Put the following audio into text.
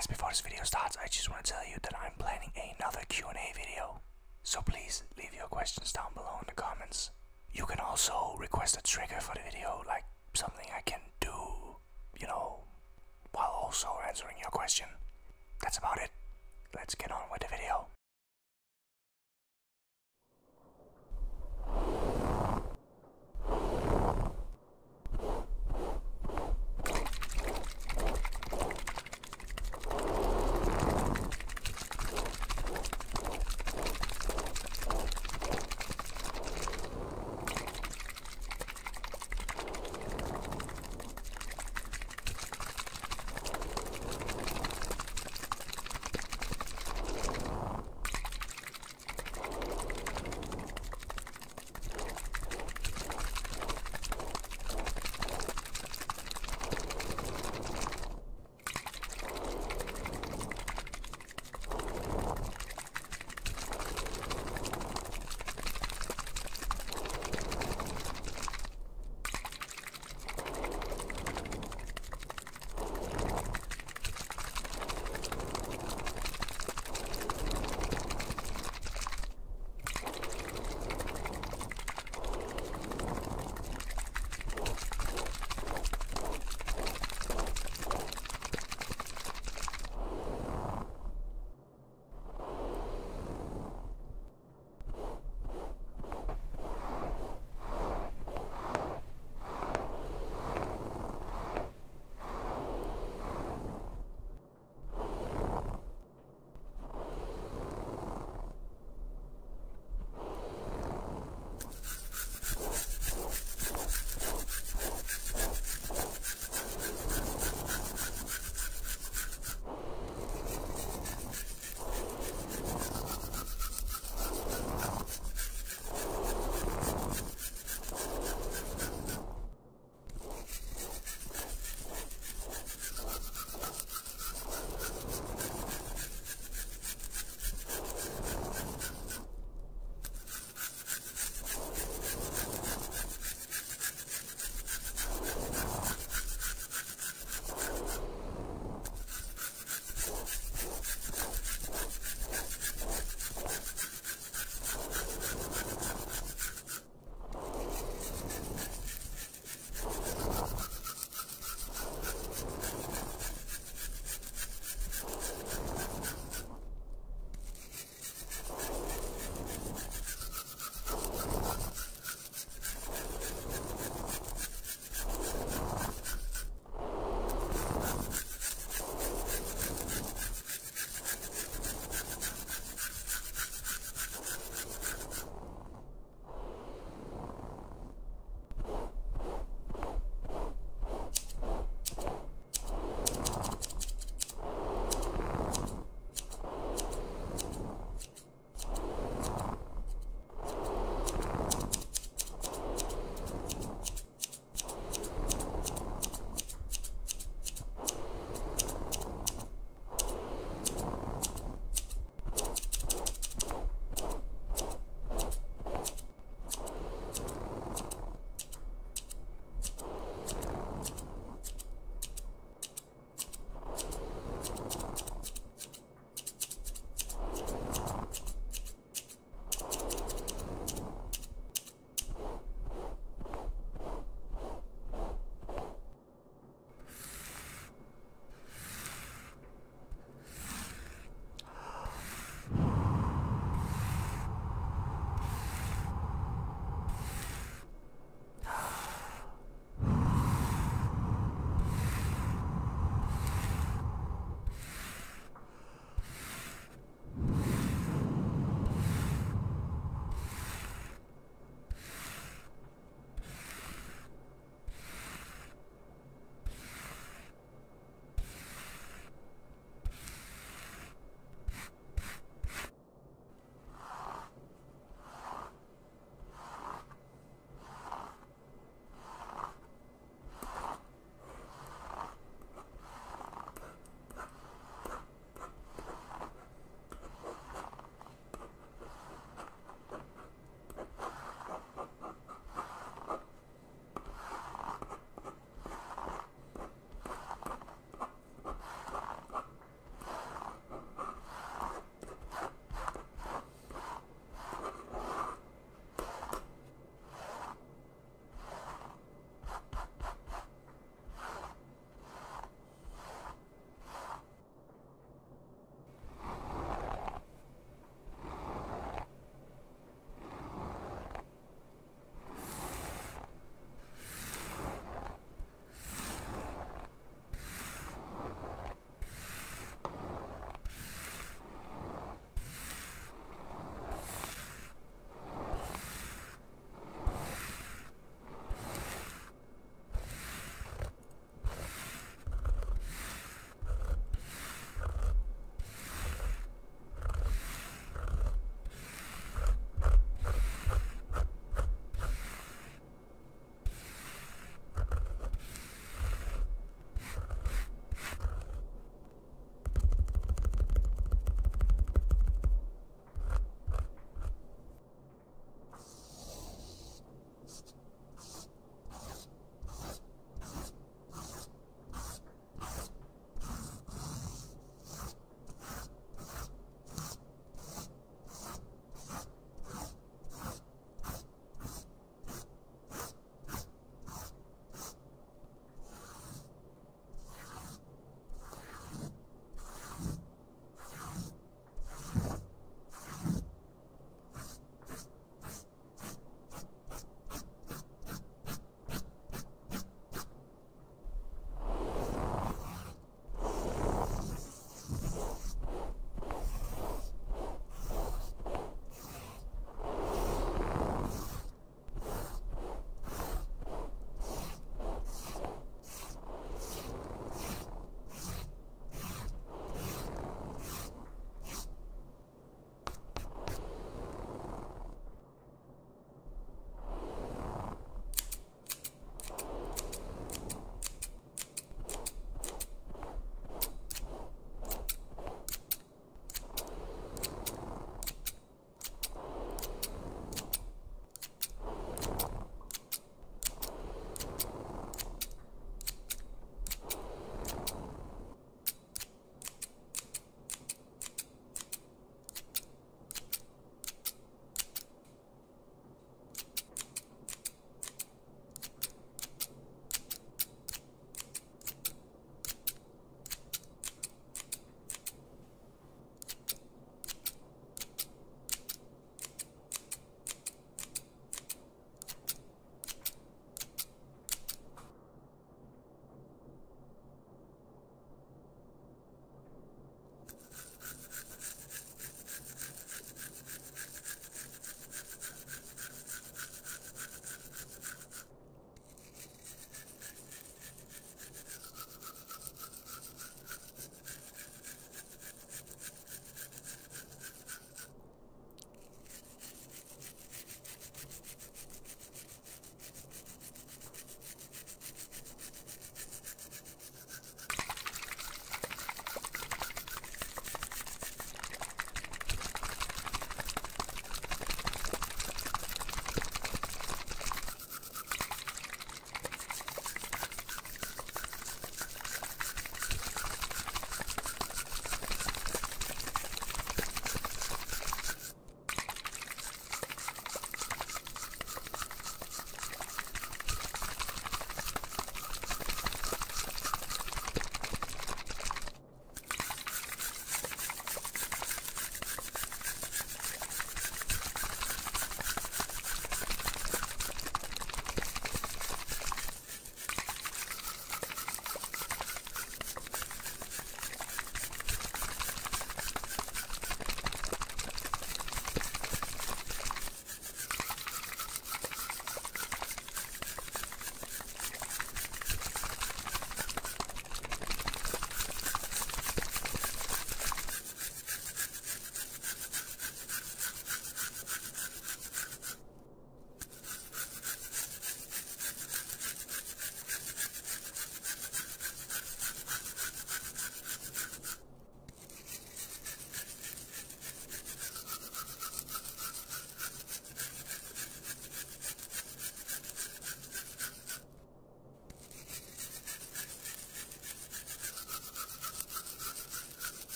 Guys, before this video starts, I just want to tell you that I'm planning another Q&A video. So please leave your questions down below in the comments. You can also request a trigger for the video, like something I can do, you know, while also answering your question. That's about it. Let's get on with the video.